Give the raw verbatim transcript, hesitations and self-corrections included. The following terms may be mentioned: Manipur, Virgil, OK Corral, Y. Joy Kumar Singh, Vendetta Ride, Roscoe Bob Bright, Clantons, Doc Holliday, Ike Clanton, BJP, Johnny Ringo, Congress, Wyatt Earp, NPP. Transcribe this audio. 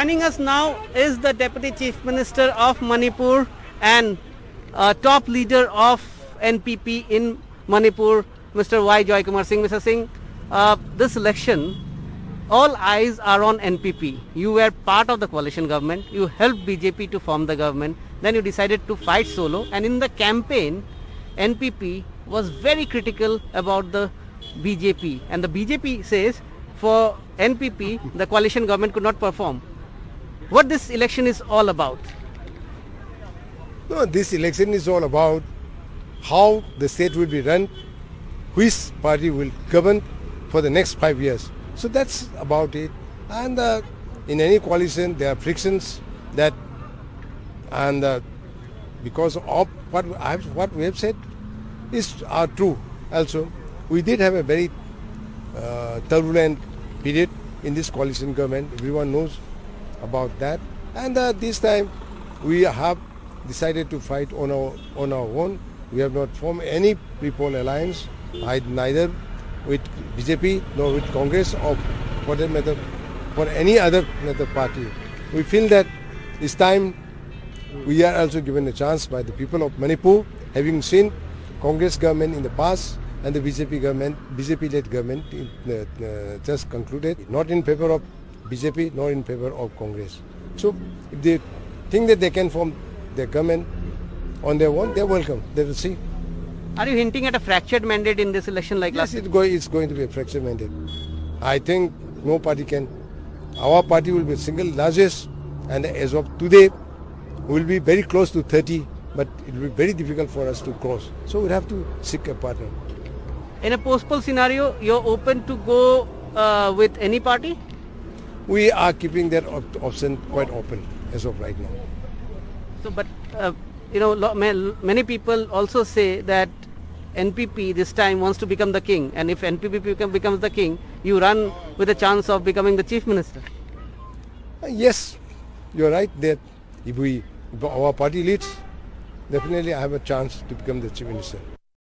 Joining us now is the Deputy Chief Minister of Manipur and uh, top leader of N P P in Manipur, Mister Y. Joy Kumar Singh. Mister Singh, uh, this election, all eyes are on N P P. You were part of the coalition government. You helped B J P to form the government. Then you decided to fight solo. And in the campaign, N P P was very critical about the B J P. And the B J P says for N P P, the coalition government could not perform. What this election is all about? No, this election is all about how the state will be run, which party will govern for the next five years. So that's about it. And uh, in any coalition, there are frictions that, and uh, because of what I have, what we have said, is are true. Also, we did have a very uh, turbulent period in this coalition government. Everyone knows about that, and uh, this time we have decided to fight on our on our own. We have not formed any people alliance, I, neither with B J P nor with Congress or for that matter for any other matter party. We feel that this time we are also given a chance by the people of Manipur, having seen Congress government in the past and the B J P government, B J P-led government uh, uh, just concluded, not in favor of B J P nor in favor of Congress. So if they think that they can form their government on their own, they're welcome. They will see. Are you hinting at a fractured mandate in this election like yes, last? Yes, it go, it's going to be a fractured mandate. I think no party can. Our party will be single largest, and as of today, we will be very close to thirty, but it will be very difficult for us to cross. So we'll have to seek a partner. In a post-poll scenario, you're open to go uh, with any party? We are keeping that op option quite open as of right now. So, but, uh, you know, many people also say that N P P this time wants to become the king. And if N P P becomes the king, you run with a chance of becoming the chief minister. Uh, yes, you're right that if we, if our party leads, definitely I have a chance to become the chief minister.